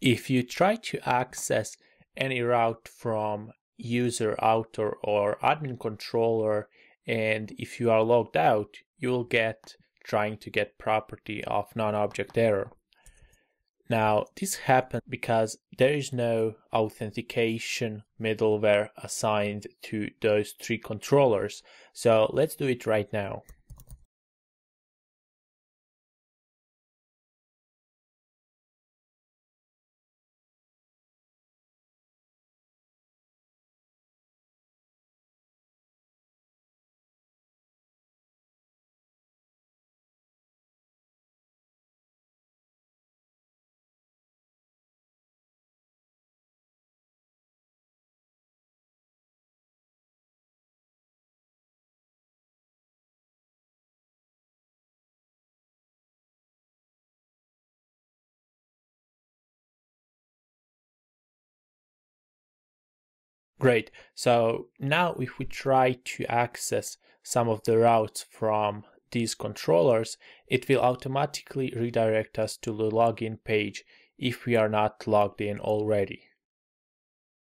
If you try to access any route from user, author, or admin controller, and if you are logged out, you will get trying to get property of non-object error. Now, this happened because there is no authentication middleware assigned to those three controllers. So let's do it right now. Great. So now if we try to access some of the routes from these controllers, it will automatically redirect us to the login page if we are not logged in already.